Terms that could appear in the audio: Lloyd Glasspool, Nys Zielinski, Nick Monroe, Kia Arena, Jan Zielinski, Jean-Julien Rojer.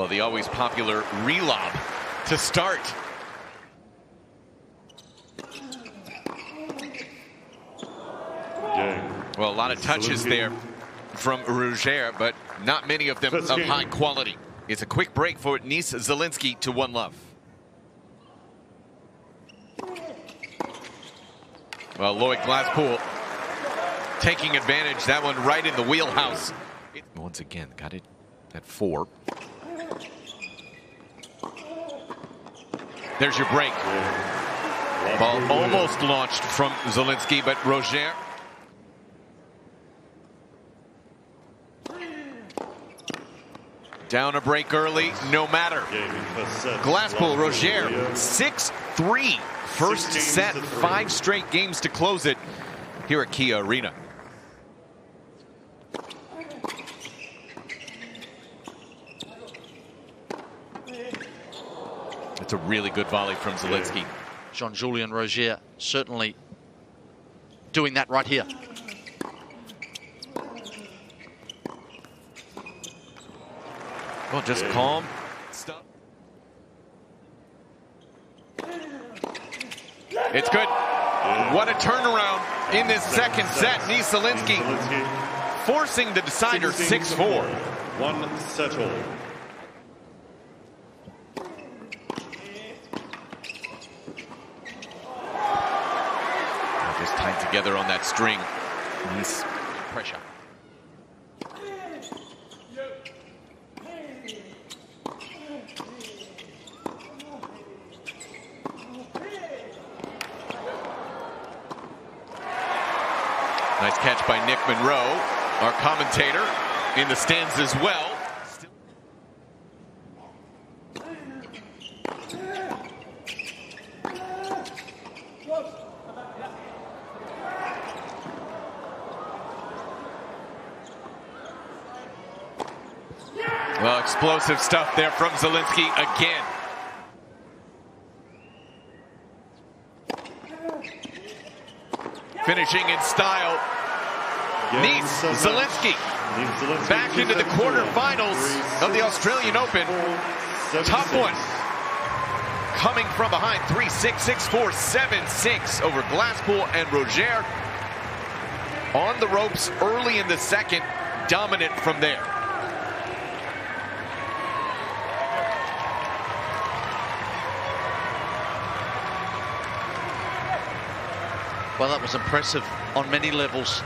Well, the always popular relob to start. Well, a lot of touches there from Rojer, but not many of them of high quality. It's a quick break for Nys Zielinski to one love. Well, Lloyd Glasspool taking advantage. That one right in the wheelhouse. Once again, got it at 4. There's your break. Ball almost launched from Zielinski, but Rojer. Down a break early, no matter. Glasspool, Rojer, 6-3. First set, 5 straight games to close it here at Kia Arena. It's a really good volley from Zielinski. Jean-Julien Rojer certainly doing that right here. Well, just calm. Stop. It's good. What a turnaround in this second set. Nys Zielinski forcing the decider 6-4. One settle. Just tied together on that string. Nice pressure. Nice catch by Nick Monroe, our commentator, in the stands as well. Well, explosive stuff there from Zielinski again. Finishing in style, Nys Zielinski back into the quarterfinals of the Australian Open. Top one, coming from behind 3-6, 6-4, 7-6 over Glasspool and Rojer. On the ropes early in the second, dominant from there. Well, that was impressive on many levels.